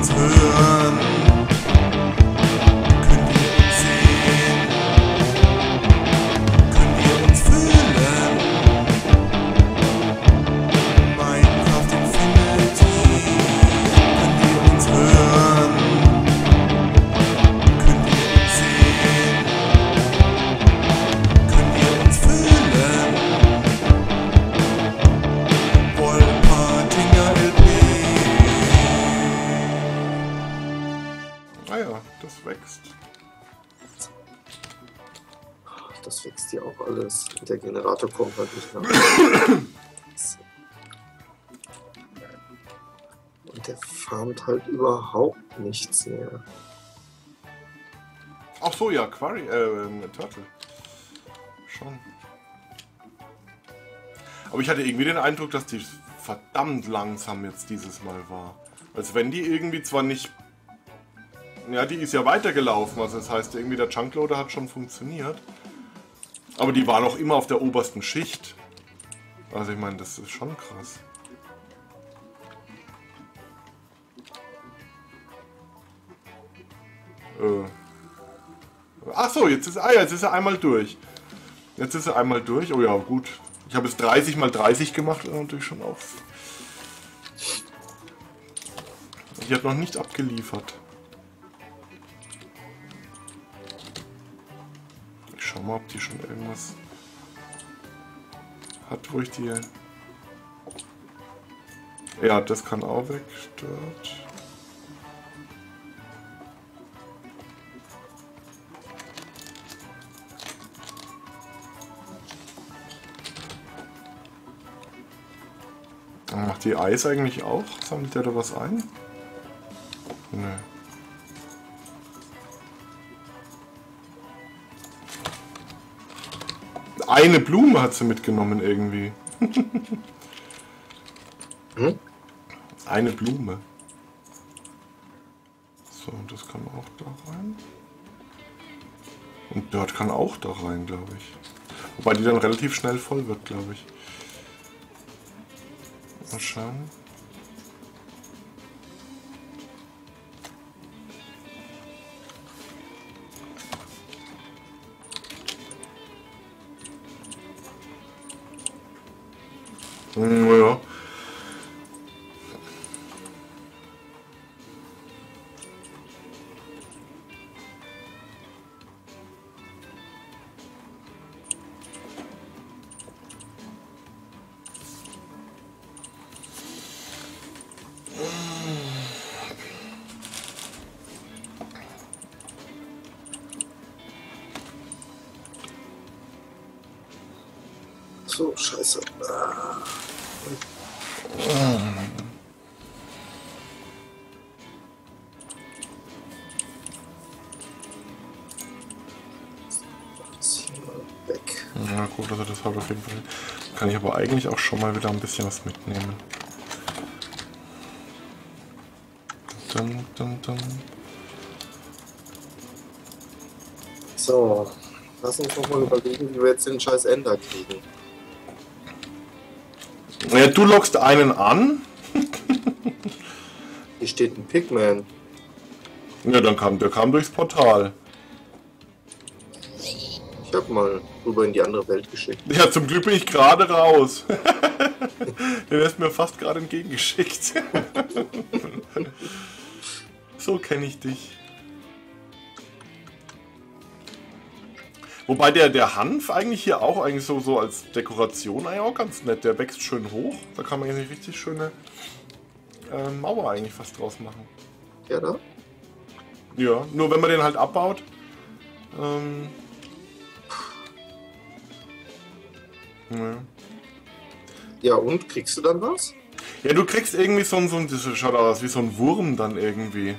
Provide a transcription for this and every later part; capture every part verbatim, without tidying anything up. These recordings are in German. uns hören? Könnt ihr uns sehen? Könnt ihr uns fühlen? Minecraft Infinity. Könnt ihr uns hören? Könnt ihr uns sehen? Könnt ihr uns fühlen? Wolpertinger L P. Ah ja, das wächst. Das wächst hier auch alles. Der Generator kommt halt nicht nach. So. Und der farmt halt überhaupt nichts mehr. Ach so, ja, Quarry, äh, Turtle. Schon. Aber ich hatte irgendwie den Eindruck, dass die verdammt langsam jetzt dieses Mal war. Als wenn die irgendwie zwar nicht... Ja, die ist ja weitergelaufen, also das heißt irgendwie der Chunkloader hat schon funktioniert. Aber die war noch immer auf der obersten Schicht. Also ich meine, das ist schon krass. Äh. Ach so, jetzt ist, ah ja, jetzt ist er einmal durch. Jetzt ist er einmal durch. Oh ja, gut. Ich habe es dreißig mal dreißig gemacht, das ist natürlich schon auf. Ich habe noch nicht abgeliefert. Schau mal, ob die schon irgendwas hat, wo ich die... Ja, das kann auch weg. Dort. Dann macht die Eis eigentlich auch? Sammelt der da was ein? Nö. Eine Blume hat sie mitgenommen irgendwie. Hm? Eine Blume. So, und das kann auch da rein. Und dort kann auch da rein, glaube ich. Wobei die dann relativ schnell voll wird, glaube ich. Mal schauen. Naja. So, scheiße. Ah. Weg. Ja gut, also das habe ich auf jeden Fall. Kann ich aber eigentlich auch schon mal wieder ein bisschen was mitnehmen. Dun, dun, dun. So, lass uns doch mal überlegen, wie wir jetzt den scheiß Ender kriegen. Ja, du lockst einen an. Hier steht ein Pigman. Ja, dann kam, der kam durchs Portal. Ich hab mal rüber in die andere Welt geschickt. Ja, zum Glück bin ich gerade raus. Der ist mir fast gerade entgegengeschickt. So kenne ich dich. Wobei der, der Hanf eigentlich hier auch eigentlich so, so als Dekoration eigentlich auch ganz nett. Der wächst schön hoch. Da kann man jetzt eine richtig schöne äh, Mauer eigentlich fast draus machen. Ja, da? Ja, nur wenn man den halt abbaut. Ähm, ja. Ja, und kriegst du dann was? Ja, du kriegst irgendwie so ein, so ein das schaut aus wie so ein Wurm dann irgendwie.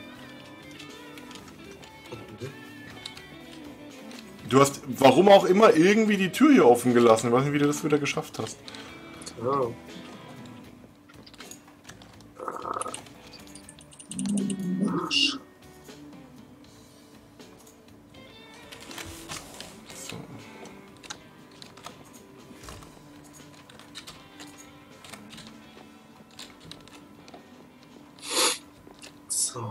Du hast, warum auch immer, irgendwie die Tür hier offen gelassen. Ich weiß nicht, wie du das wieder geschafft hast. Wow. So. So.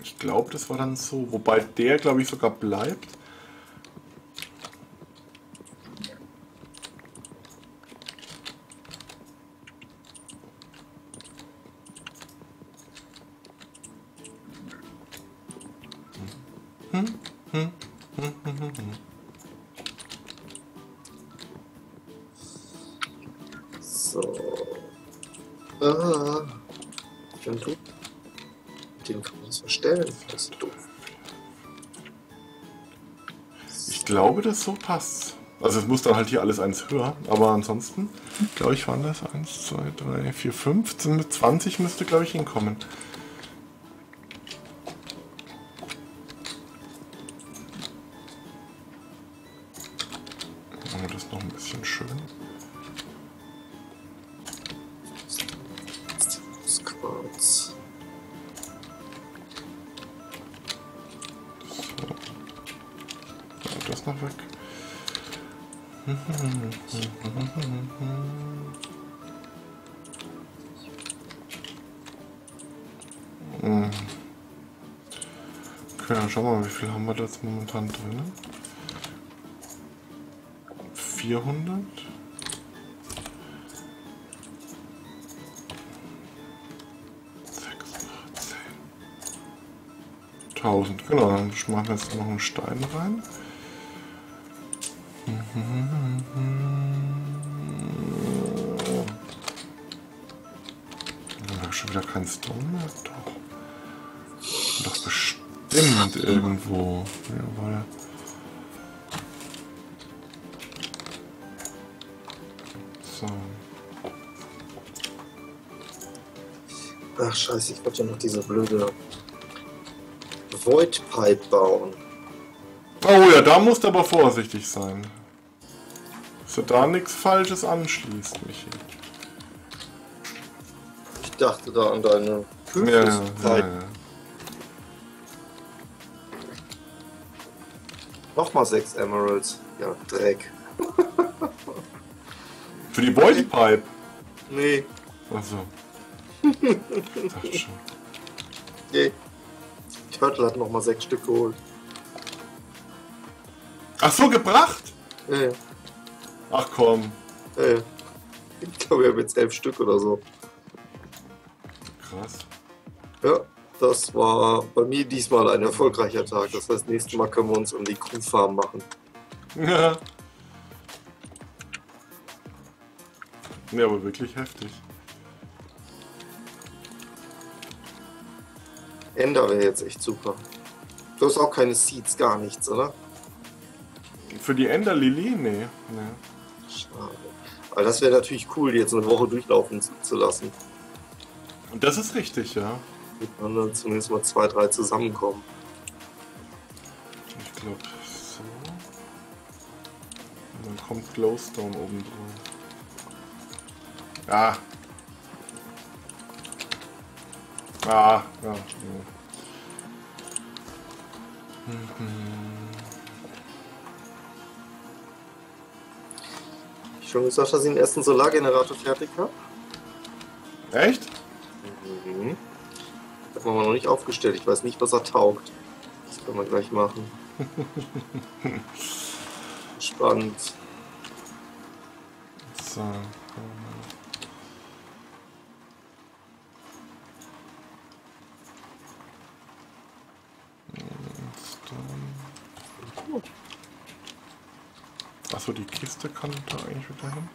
Ich glaube, das war dann so. Wobei der, glaube ich, sogar bleibt. Das so passt. Also es muss dann halt hier alles eins höher, aber ansonsten, glaube ich, waren das eins, zwei, drei, vier, fünf, zwanzig müsste, glaube ich, hinkommen. Machen wir das noch ein bisschen schön. Das Quarz. Noch weg. Okay, dann schauen wir mal, wie viel haben wir da jetzt momentan drin? vierhundert? sechshundertzehn. tausend, genau, dann schmeißen wir jetzt noch einen Stein rein. Ja, schon wieder kein Stone mehr. Doch. Doch bestimmt irgendwo. Jawohl. So. Ach scheiße, ich wollte ja noch diese blöde Void-Pipe bauen. Oh ja, da musst du aber vorsichtig sein. Dass du da nichts Falsches anschließt, Michi. Ich dachte da an deine Kühlflüssigkeit. Ja, ja, ja. Nochmal sechs Emeralds. Ja, Dreck. Für die Boily Pipe? Nee. Achso. Ich dachte schon. Nee. Turtle hat nochmal sechs Stück geholt. Ach so, gebracht? Ja, ja. Ach komm. Ja, ja. Ich glaube, wir haben jetzt elf Stück oder so. Krass. Ja, das war bei mir diesmal ein erfolgreicher Tag. Das heißt, nächstes Mal können wir uns um die Kuhfarm machen. Ja. Ja, aber wirklich heftig. Ender wäre jetzt echt super. Du hast auch keine Seeds, gar nichts, oder? Für die Ender-Lili? Nee. nee. Schade. Aber das wäre natürlich cool, die jetzt eine Woche durchlaufen zu lassen. Und das ist richtig, ja. Wird dann zumindest mal zwei, drei zusammenkommen. Ich glaube so. Und dann kommt Glowstone oben drauf. Ah! Ah, ja. ja. Mhm. Ich habe schon gesagt, dass ich den ersten Solargenerator fertig habe. Echt? Mhm. Das haben wir noch nicht aufgestellt. Ich weiß nicht, was er taugt. Das können wir gleich machen. Spannend. So. Achso, die Kiste kann da eigentlich wieder hin.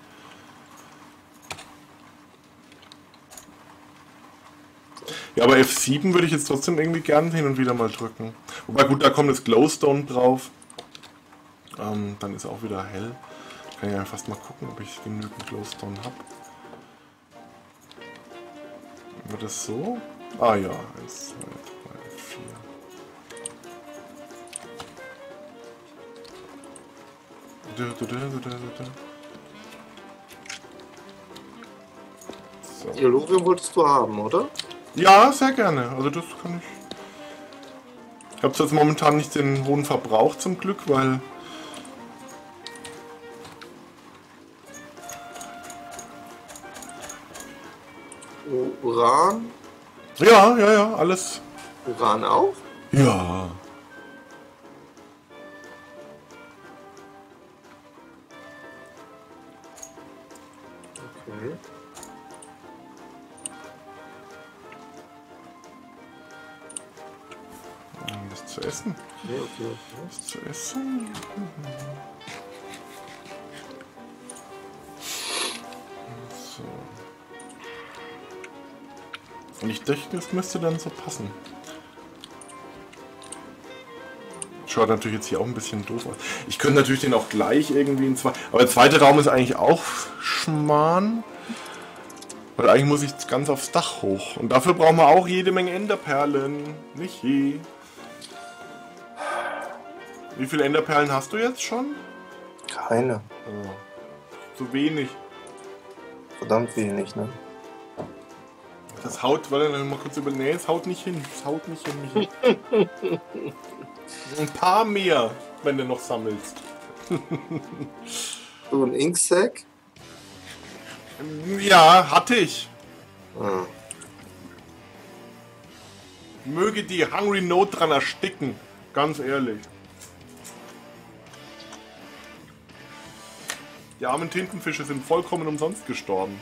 Ja, aber F sieben würde ich jetzt trotzdem irgendwie gern hin und wieder mal drücken. Wobei gut, da kommt das Glowstone drauf. Ähm, dann ist auch wieder hell. Kann ich ja fast mal gucken, ob ich genügend Glowstone habe. Wird das so? Ah ja, eins, zwei, drei, vier. So. Dialogium wolltest du haben, oder? Ja, sehr gerne. Also das kann ich. Ich habe jetzt momentan nicht den hohen Verbrauch zum Glück, weil Uran? Ja, ja, ja, alles. Uran auch? Ja. Okay. Was zu essen? Okay, okay. Was zu essen? Und ich denke, das müsste dann so passen. Schaut natürlich jetzt hier auch ein bisschen doof aus. Ich könnte natürlich den auch gleich irgendwie in zwei... Aber der zweite Raum ist eigentlich auch Schmarrn. Weil eigentlich muss ich ganz aufs Dach hoch. Und dafür brauchen wir auch jede Menge Enderperlen. Michi. Wie viele Enderperlen hast du jetzt schon? Keine. Oh. Zu wenig. Verdammt wenig, ne? Das haut, weil dann mal kurz über. Nee, es haut nicht hin. Es haut nicht hin. Michi. Ein paar mehr, wenn du noch sammelst. So ein Inksack? Ja, hatte ich. Hm. Möge die Hungry Note dran ersticken. Ganz ehrlich. Die armen Tintenfische sind vollkommen umsonst gestorben.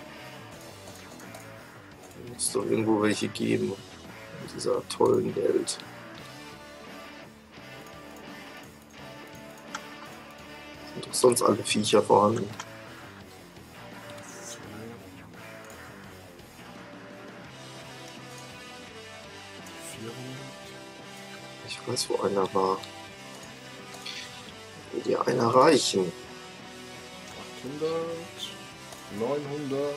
Muss doch irgendwo welche geben in dieser tollen Welt. Sind doch sonst alle Viecher vorhanden. Ich weiß, wo einer war. Will dir einer reichen? achthundert, neunhundert.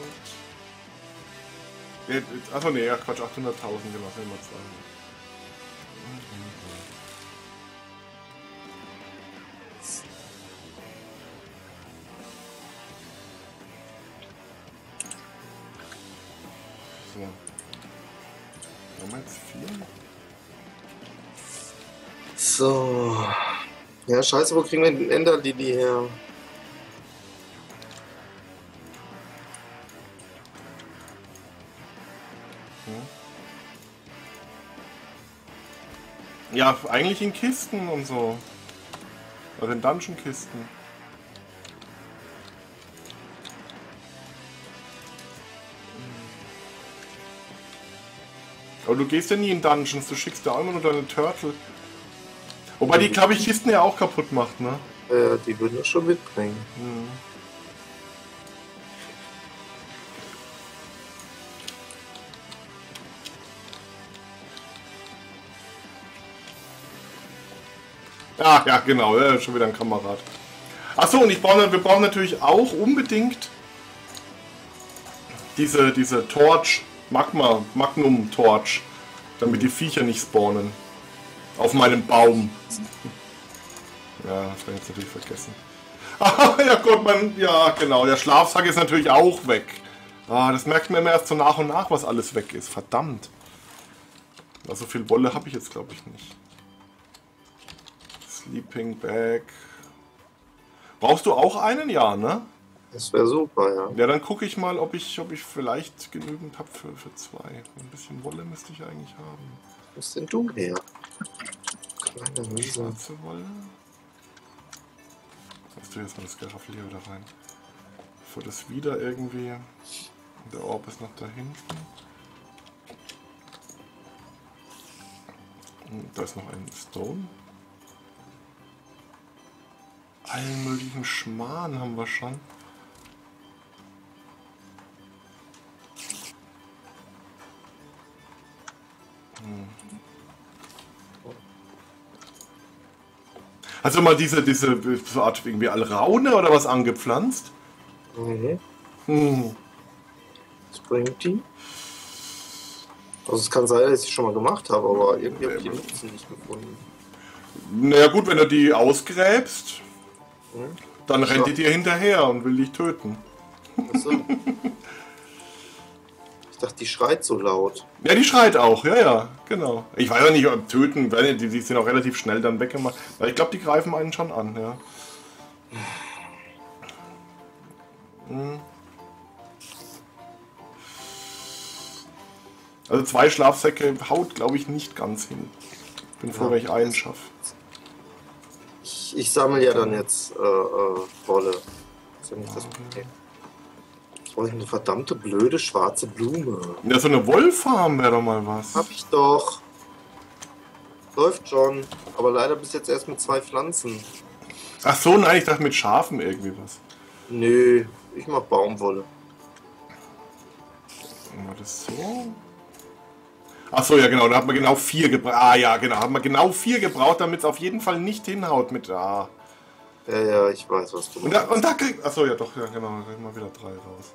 Achso, ne, ja, Quatsch, achthunderttausend, genau, wenn wir zwei. So. Haben wir jetzt vier? So. Ja, scheiße, wo kriegen wir den Ender-Lili her? Ja, eigentlich in Kisten und so. Also in Dungeon-Kisten. Aber du gehst ja nie in Dungeons, du schickst ja immer nur deine Turtle. Wobei die, glaube ich, Kisten ja auch kaputt macht, ne? Äh, die würden das schon mitbringen. Mhm. Ah, ja, genau, ja, schon wieder ein Kamerad. Achso, und ich brauche, wir brauchen natürlich auch unbedingt diese, diese Torch, Magma Magnum-Torch, damit die Viecher nicht spawnen. Auf meinem Baum. Ja, das habe ich jetzt natürlich vergessen. Ah, ja Gott, mein, ja genau, der Schlafsack ist natürlich auch weg. Ah, das merkt man immer erst so nach und nach, was alles weg ist, verdammt. Na, so viel Wolle habe ich jetzt, glaube ich, nicht. Sleeping Bag. Brauchst du auch einen? Ja, ne? Das wäre super, ja. Ja, dann gucke ich mal, ob ich, ob ich vielleicht genügend habe für, für zwei. Ein bisschen Wolle müsste ich eigentlich haben. Wo ist denn du her? Kleine Müse. Schwarze Wolle. Hast du jetzt mal das Garaflier da rein? Bevor das wieder irgendwie... Der Orb ist noch da hinten. Und da ist noch ein Stone. Allen möglichen Schmarrn haben wir schon. Hm. Hast du mal diese, diese Art irgendwie Alraune oder was angepflanzt? Mhm. Hm. Was bringt die? Also es kann sein, dass ich sie schon mal gemacht habe, aber irgendwie habe ich die Nutzen nicht gefunden. Naja gut, wenn du die ausgräbst... Dann rennt die dir hinterher und will dich töten. Achso. Ich dachte, die schreit so laut. Ja, die schreit auch, ja, ja, genau. Ich weiß ja nicht, ob töten, weil die, die sind auch relativ schnell dann weggemacht. Weil ich glaube, die greifen einen schon an, ja. Hm. Also zwei Schlafsäcke haut, glaube ich, nicht ganz hin. Ich bin froh, ja, wenn ich einen schaffe. Ich, ich sammle ja dann jetzt äh, äh, Wolle. Das ist ja nicht das Problem. Jetzt brauche ich eine verdammte blöde schwarze Blume. Ja, so eine Wollfarm wäre doch mal was. Hab ich doch. Läuft schon. Aber leider bis jetzt erst mit zwei Pflanzen. Ach so, nein, ich dachte mit Schafen irgendwie was. Nö, ich mach Baumwolle. War das so? Ach so, ja genau, da hat man genau vier gebraucht. Ah ja, genau, hat man genau vier gebraucht, damit es auf jeden Fall nicht hinhaut mit. Ah. Ja, ja, ich weiß, was du meinst. Und da, und da kriegt. Achso, ja doch, ja genau, da kriegt man wieder drei raus.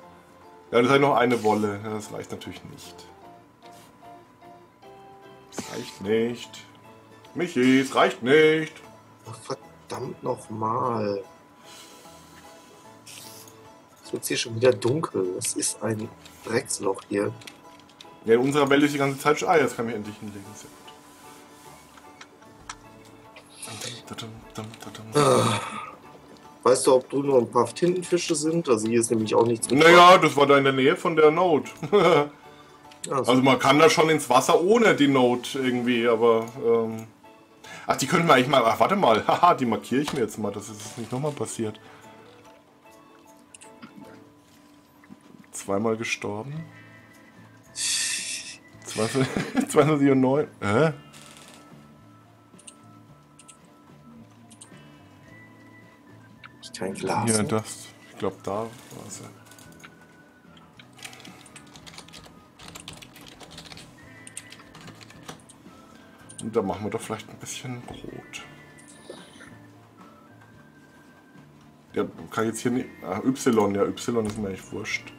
Ja, das hat noch eine Wolle. Ja, das reicht natürlich nicht. Das reicht nicht. Michi, es reicht nicht. Ach, verdammt nochmal. Es wird hier schon wieder dunkel. Es ist ein Drecksloch hier. Ja, in unserer Welt ist die ganze Zeit schon. Ah, jetzt kann ich endlich hinlegen. Sehr gut. Weißt du, ob drüben noch ein paar Tintenfische sind? Also hier ist nämlich auch nichts. Naja, Fall. Das war da in der Nähe von der Note. Also man kann da schon ins Wasser ohne die Note irgendwie, aber... Ähm ach, die können wir eigentlich mal... Ach, warte mal. Haha, die markiere ich mir jetzt mal. Das ist nicht nochmal passiert. Zweimal gestorben. zweiundzwanzig und neun. Hä? Ich kein Glas. Ja, das. Ich glaube, da war es. Und da machen wir doch vielleicht ein bisschen Brot. Ja, kann ich jetzt hier nicht. Ah, Y. Ja, Y ist mir eigentlich wurscht.